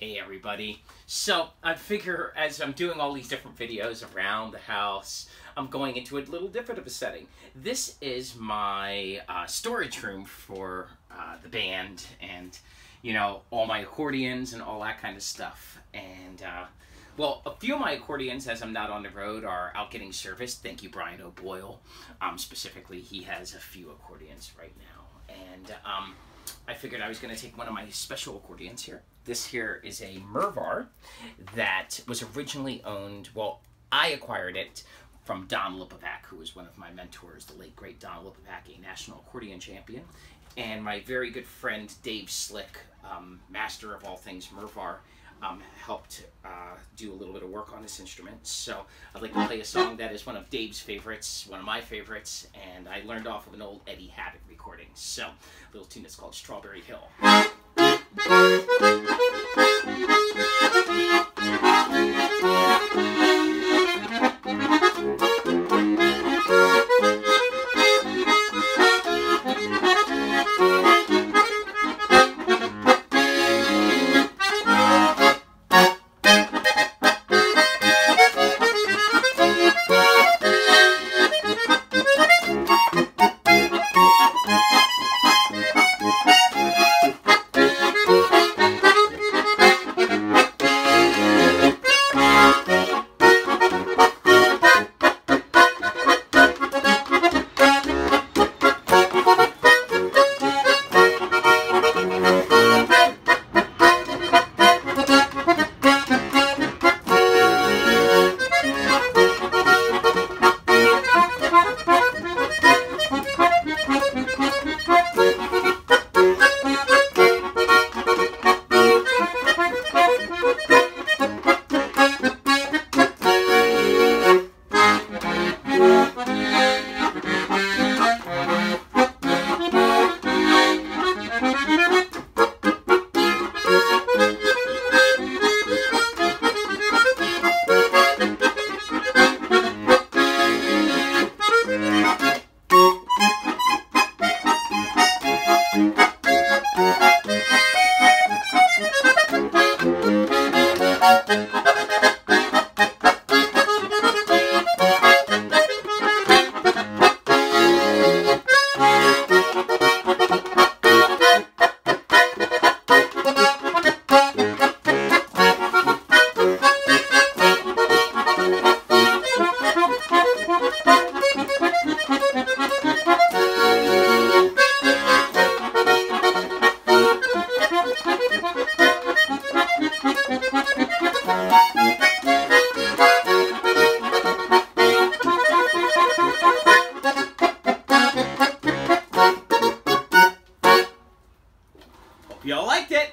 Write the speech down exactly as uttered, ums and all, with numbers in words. Hey everybody. So I figure as I'm doing all these different videos around the house, I'm going into a little different of a setting. This is my uh, storage room for uh, the band and, you know, all my accordions and all that kind of stuff. And, uh, well, a few of my accordions, as I'm not on the road, are out getting serviced. Thank you, Brian O'Boyle. Um, specifically, he has a few accordions right now. And um, I figured I was going to take one of my special accordions here. This here is a Mervar that was originally owned, well, I acquired it from Don Lipovac, who was one of my mentors, the late, great Don Lipovac, a national accordion champion, and my very good friend, Dave Slick, um, master of all things Mervar, um, helped uh, do a little bit of work on this instrument. So I'd like to play a song that is one of Dave's favorites, one of my favorites, and I learned off of an old Eddie Habat recording. So a little tune that's called Strawberry Hill. Y'all liked it.